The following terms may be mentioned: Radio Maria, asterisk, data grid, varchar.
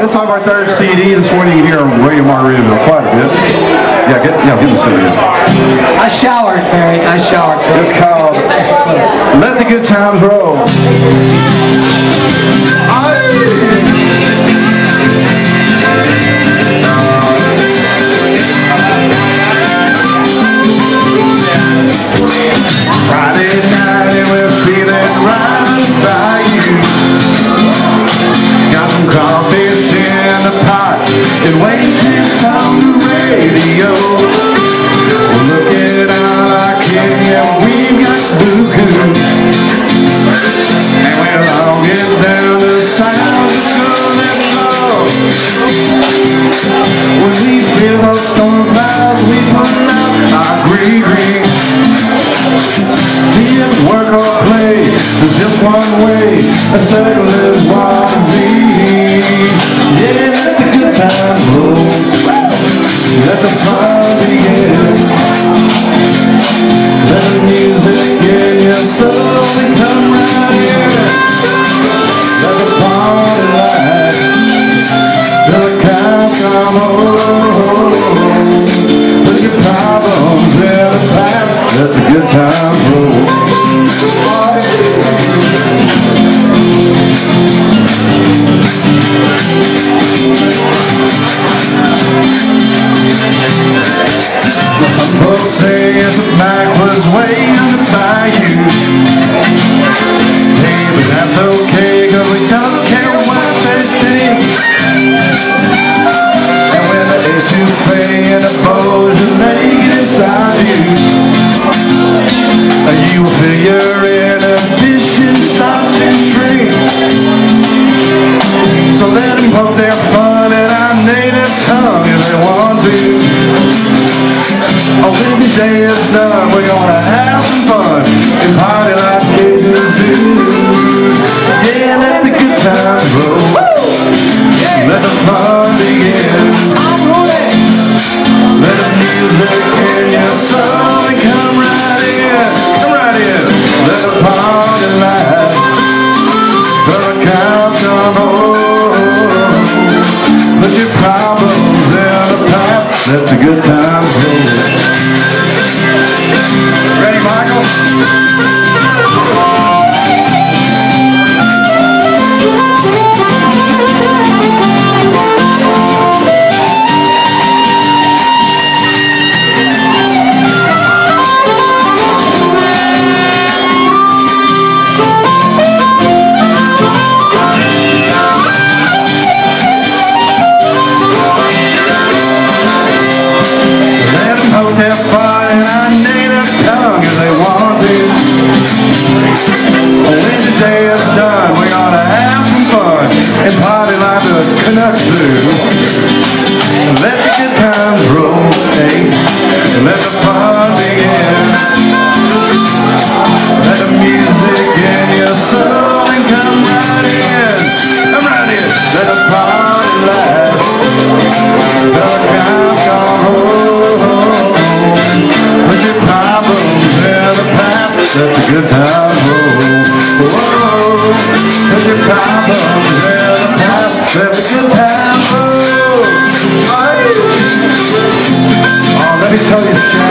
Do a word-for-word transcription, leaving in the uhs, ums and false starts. This is our third C D. This morning you can hear Radio Maria quite a bit. Yeah, get, yeah, get the C D. I showered, Barry. I showered. So it's called Let the Good Times Roll. Friday night and we're feeling right by you. Got some crawfish in a pot and waiting on the radio. We're looking out our kitchen, we got blue goo. And we're longing down the sound of golden love. When we feel those storm clouds, we put out our green green. Be it work or play, there's just one way, a circle is what we need. Yeah, let the good times roll, let the fun begin, let the music in your soul and come right in. Let the party light, let the cows come home, put your problems in the past. Let the good times roll. Some folks say it's a backwards way to buy you. Hey, but that's okay, cause we don't care what they think. And when the issue play in the bows you make it inside you, you will feel your inhibition stop and shrink. So let them poke their fun at our native tongue if they want to. Oh, when the day is done, we're gonna have some fun and party like kids do. Yeah, let the good times roll. Let the fun begin. Let the music in your soul and come right in. Let the party light, let the cows come home, put your problems in the pipe, let the good times roll. Ready, Michael? Tell you.